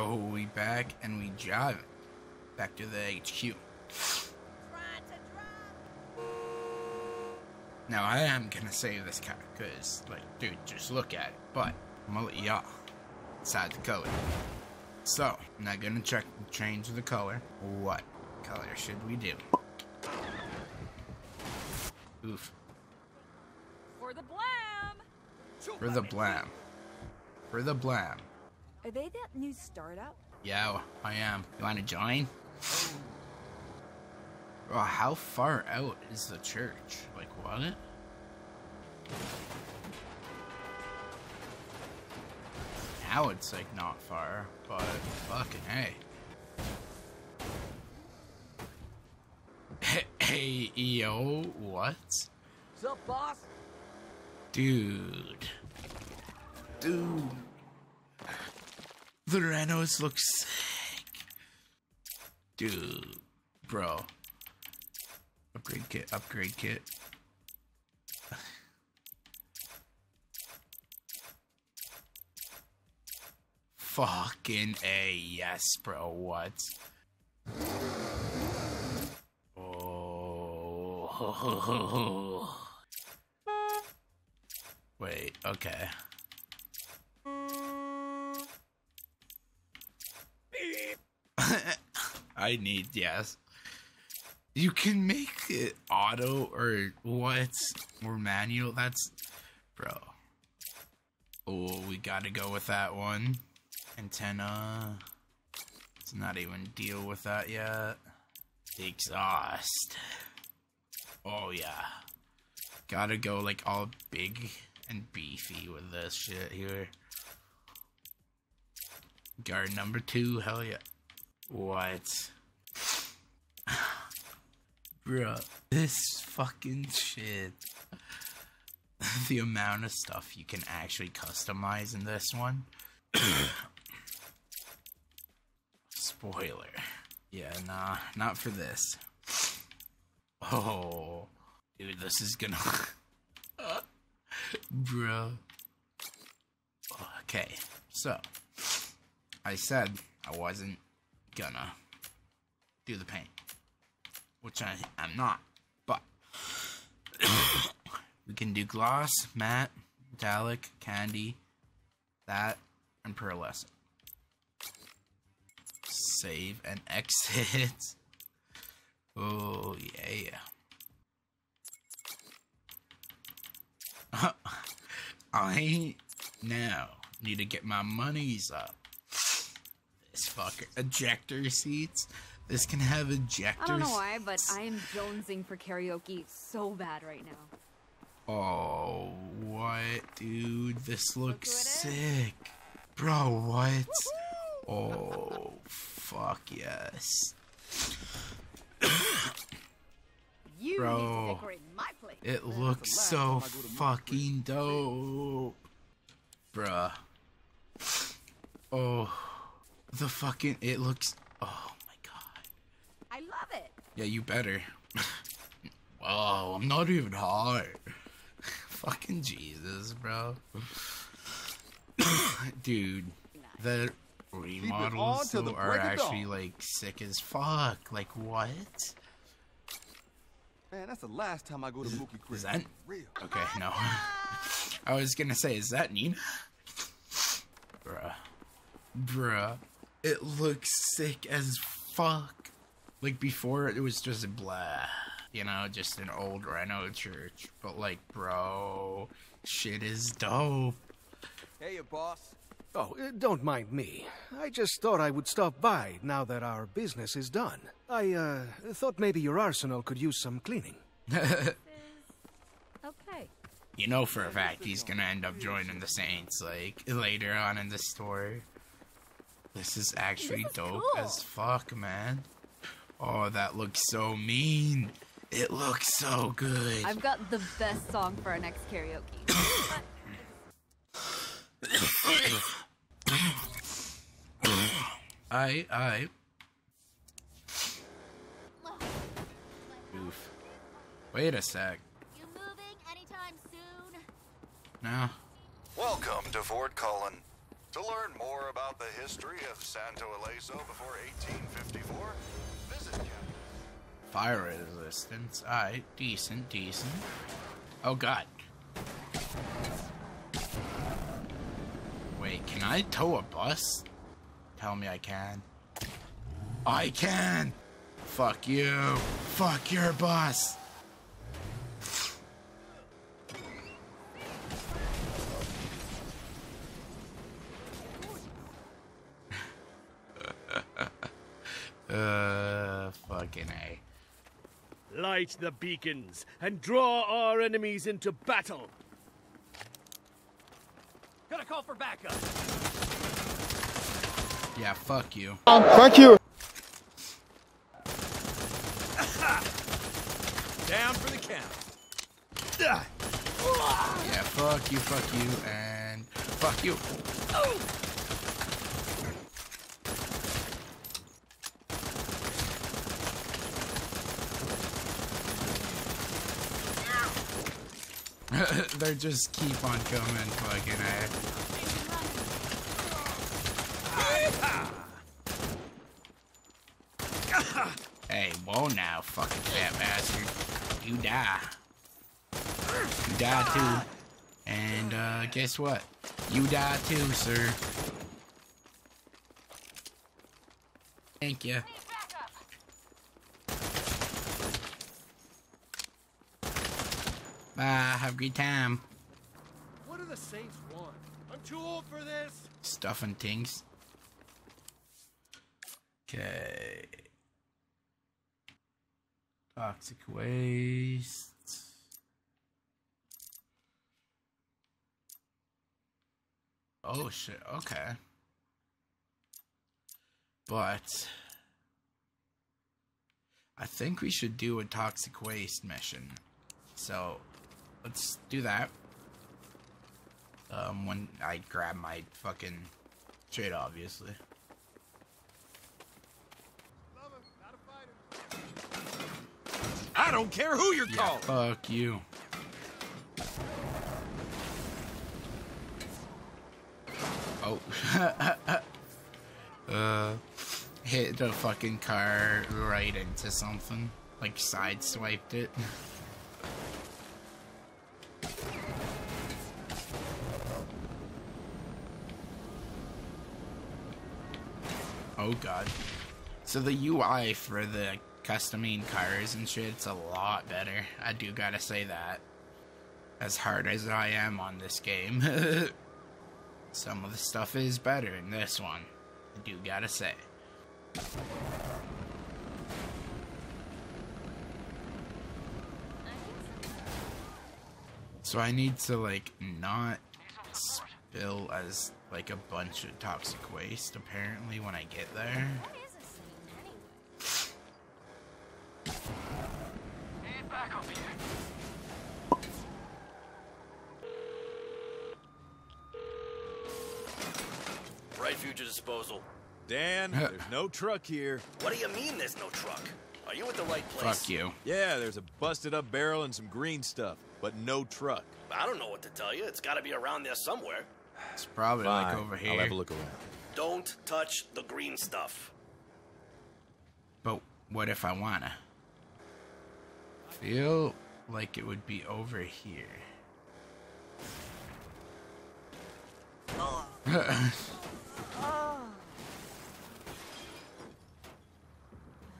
So we back and we jive back to the HQ. Now I am gonna save this car because, like, dude, just look at it. But I'm gonna let y'all decide the color. So I'm not gonna change the color. What color should we do? Oof. For the blam. For the blam. For the blam. Are they that new startup? Yeah, I am. You want to join? Oh, how far out is the church? Like, what? Now it's like not far, but fucking hey. Hey, yo, what? What's up, boss? Dude. The Renos look sick. Dude. Bro. Upgrade kit. Fucking A, yes, bro, what? Oh. Wait, okay. I need, yes. You can make it auto or what? Or manual? That's... Bro. Oh, we gotta go with that one. Antenna. Let's not even deal with that yet. Exhaust. Oh, yeah. Gotta go, like, all big and beefy with this shit here. Guard number 2, hell yeah. What? Bro, this fucking shit. The amount of stuff you can actually customize in this one. Spoiler. Yeah, nah, not for this. Oh, dude, this is gonna... Bro. Okay, so. I said I wasn't gonna do the paint. Which I'm not, but we can do gloss, matte, metallic, candy, that, and pearlescent. Save and exit. Oh yeah. I now need to get my monies up. This fucker ejector seats. This can have ejectors. I don't know why, but I am jonesing for karaoke so bad right now. Oh, what, dude? This looks sick. Bro, what? Oh, fuck yes. You bro, need to decorate my place. It looks so fucking dope. Bruh. Oh, the fucking, it looks, oh. I love it. Yeah, you better. Whoa, I'm not even hard. Fucking Jesus, bro. Dude, the remodels are actually like sick as fuck. Like what? Man, that's the last time I go to Mookie Chris. Is that real? Okay, no. I was gonna say, is that Nina? Bruh. It looks sick as fuck. Like, before, it was just a blah, you know, just an old Reno church. But, like, bro, shit is dope. Hey, your boss. Oh, don't mind me. I just thought I would stop by now that our business is done. I, thought maybe your arsenal could use some cleaning. Okay. You know for a fact he's gonna end up joining the Saints, like, later on in the story. This is actually dope as fuck, man. Oh, that looks so mean. It looks so good. I've got the best song for our next karaoke. I. Oof. Wait a sec. You moving anytime soon? No. Welcome to Fort Collins. To learn more about the history of Santo Alezo before 1854, visit him. Fire resistance. Alright, decent. Oh god. Wait, can I tow a bus? Tell me I can. I can! Fuck you! Fuck your bus! Fucking A. Light the beacons and draw our enemies into battle! Gotta call for backup! Yeah, fuck you. Fuck you! Down for the count. Yeah, fuck you, and fuck you. Oh. They just keep on coming, fucking A. Hey, whoa now, fucking fat bastard. You die. You die too. And, guess what? You die too, sir. Thank you. Have a great time. What do the Saints want? I'm too old for this. Stuff and things. Okay. Toxic waste. Oh shit, okay. But I think we should do a toxic waste mission. So let's do that. When I grab my fucking trade, obviously. I don't care who you're calling. Fuck you. Oh. Hit the fucking car right into something. Like sideswiped it. Oh god. So the UI for the customing cars and shit, it's a lot better. I do gotta say that. As hard as I am on this game, some of the stuff is better in this one. I do gotta say. So I need to like not spill as like a bunch of toxic waste apparently when I get there. And back up here. Bright Future disposal. Dan, there's no truck here. What do you mean there's no truck? Are you at the right place? Fuck you. Yeah, there's a busted up barrel and some green stuff, but no truck. I don't know what to tell you. It's gotta be around there somewhere. It's probably fine. Like over here. I'll have a look around. Don't touch the green stuff. But what if I wanna? Feel like it would be over here. Oh.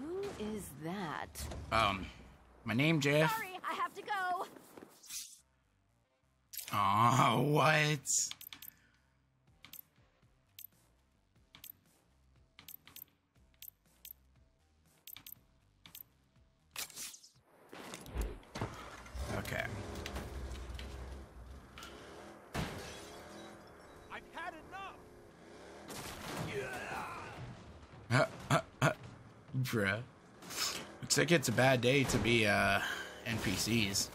Who is that? My name Jeff. Sorry, I have to go. Oh, what? Okay. I've had enough. Yeah. Bruh. Looks like it's a bad day to be NPCs.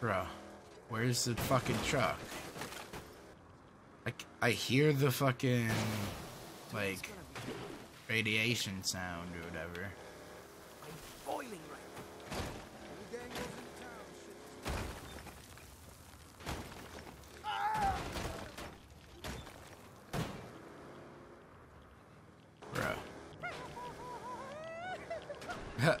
Bro, where's the fucking truck? Like I hear the fucking like radiation sound or whatever. I'm boiling right now. Beep,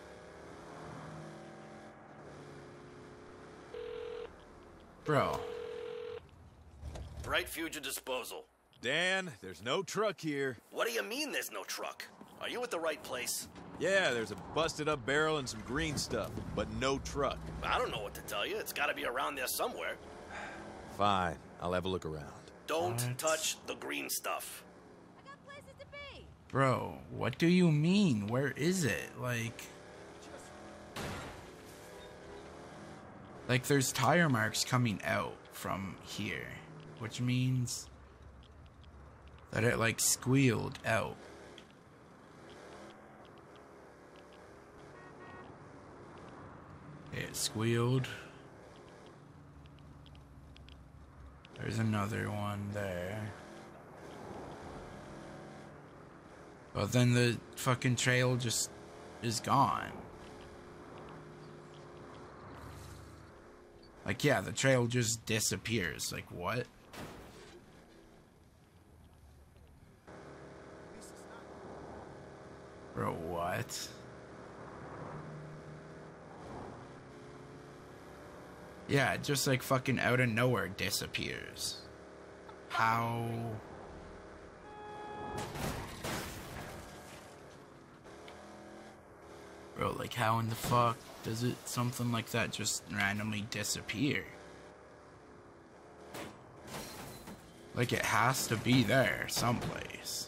Bro. Bright Future disposal. Dan, there's no truck here. What do you mean there's no truck? Are you at the right place? Yeah, there's a busted up barrel and some green stuff, but no truck. I don't know what to tell you. It's gotta be around there somewhere. Fine. I'll have a look around. Don't touch the green stuff. I got places to be. Bro, what do you mean? Where is it? Like there's tire marks coming out from here, which means that it like squealed out. It squealed. There's another one there. But then the fucking trail just is gone. Like, yeah, the trail just disappears. Like, what? Bro, what? Yeah, it just, like, fucking out of nowhere disappears. How? Bro, like, how in the fuck does it something like that just randomly disappear? Like, it has to be there someplace.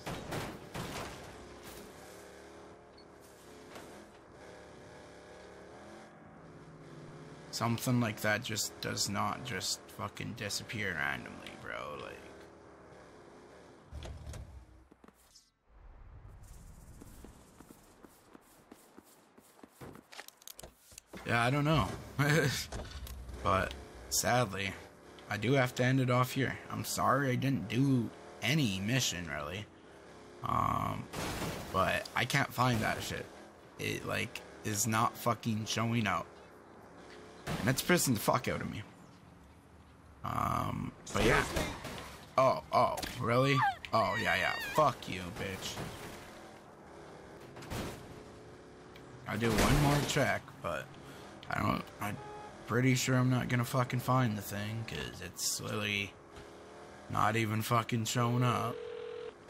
Something like that just does not just fucking disappear randomly, bro. Like, yeah, I don't know. But sadly, I do have to end it off here. I'm sorry I didn't do any mission really. But I can't find that shit. It like is not fucking showing up. And that's pissing the fuck out of me. But yeah. Oh, really? Oh, yeah. Fuck you, bitch. I'll do one more check, but I'm pretty sure I'm not gonna fucking find the thing, cause it's literally not even fucking showing up.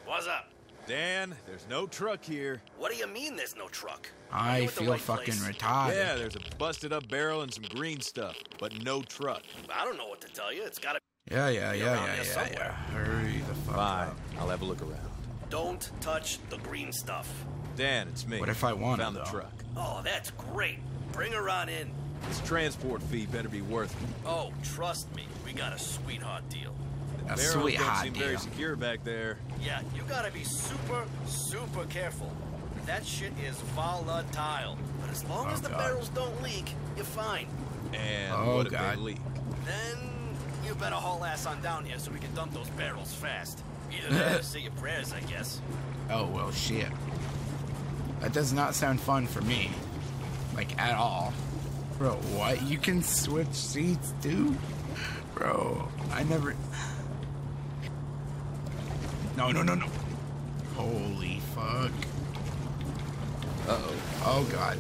What's up? Dan, there's no truck here. What do you mean there's no truck? I feel fucking retarded. Yeah, there's a busted up barrel and some green stuff, but no truck. I don't know what to tell you. It's gotta be around there somewhere. Hurry the fuck up. I'll have a look around. Don't touch the green stuff. Dan, it's me. What if I want found the truck? Oh, that's great. Bring her on in. This transport fee better be worth it. Oh, trust me. We got a sweetheart deal. A sweetheart deal. Very secure back there. Yeah, you gotta be super, super careful. That shit is volatile. But as long as the barrels don't leak, you're fine. And what if they leak? Then you better haul ass on down here so we can dump those barrels fast. Either that or say your prayers, I guess. Oh, well, shit. That does not sound fun for me. Like, at all. Bro, what? You can switch seats, dude? Bro, I never... No. Holy fuck. Uh-oh. Oh, God.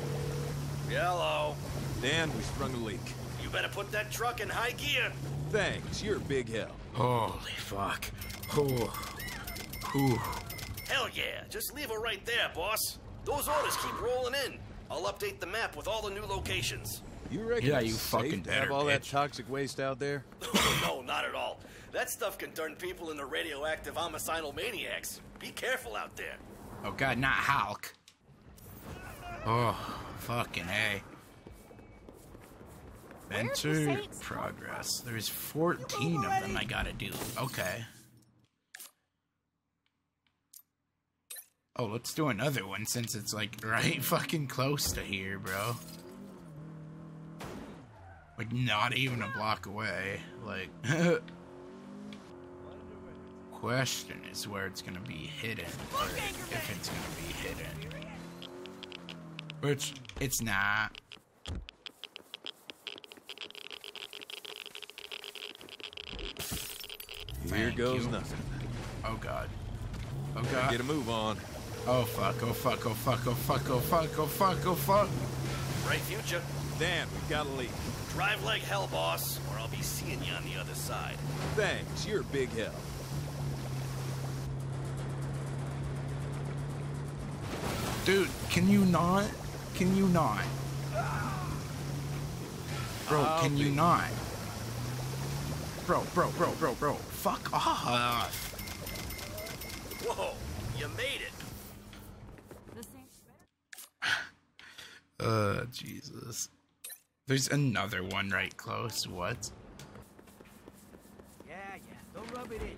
Hello. Dan, we sprung a leak. You better put that truck in high gear. Thanks, you're a big help. Holy fuck. Oh. Ooh. Hell yeah, just leave her right there, boss. Those orders keep rolling in. I'll update the map with all the new locations. You reckon you fucking have all that toxic waste out there? No, not at all. That stuff can turn people into radioactive homicidal maniacs. Be careful out there. Oh God, not Hulk. Oh, fucking A. Enter progress. There's 14 of them I gotta do. Okay. Oh, let's do another one since it's like right fucking close to here, bro. Like not even a block away. Like question is where it's gonna be hidden, or if it's gonna be hidden. Which it's not. Here goes nothing. Oh god. Oh god. Get a move on. Oh fuck, oh fuck, oh fuck, oh fuck, oh fuck, oh fuck, oh fuck. Bright Future. Dan, we gotta leave. Drive like hell, boss, or I'll be seeing you on the other side. Thanks, you're a big help. Dude, can you not? Can you not? Bro, can you not? Bro. Fuck off. Whoa, you made it. Jesus. There's another one right close. What? Yeah, don't rub it in.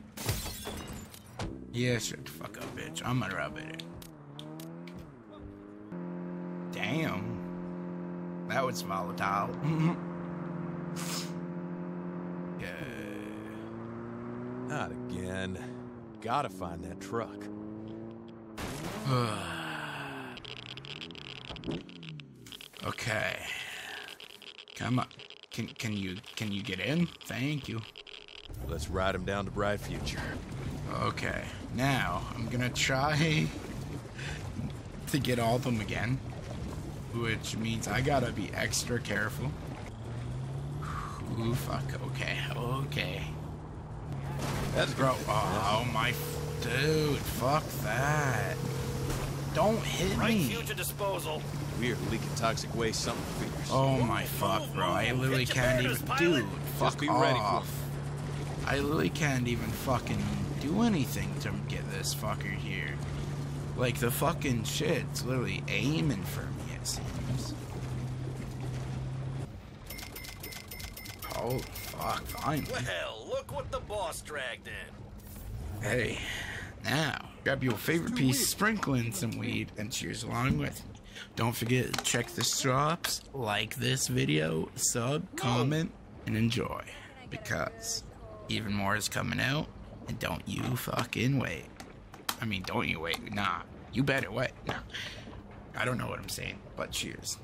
Yeah, shut the fuck up, bitch. I'm gonna rub it in. Damn. That was volatile. Yeah. Not again. Gotta find that truck. Okay. Come on. Can you get in? Thank you. Let's ride him down to Bright Future. Okay. Now I'm gonna try to get all of them again, which means I gotta be extra careful. Ooh, fuck. Okay. Okay. That's bro. Oh my, dude! Fuck that! Don't hit me! Huge a disposal. We're leaking toxic waste. Something fierce. Oh my fuck, bro! I literally can't even. Dude, fuck off! I literally can't even fucking do anything to get this fucker here. Like the fucking shit's literally aiming for me. It seems. Oh fuck! I'm. Well, look what the boss dragged in. Hey, now grab your favorite piece, sprinkle in some weed, and cheers along with me. Don't forget to check the drops, like this video, sub, comment, and enjoy. Because even more is coming out, and don't you fucking wait. I mean, don't you wait? Nah, you better wait. Nah, I don't know what I'm saying, but cheers.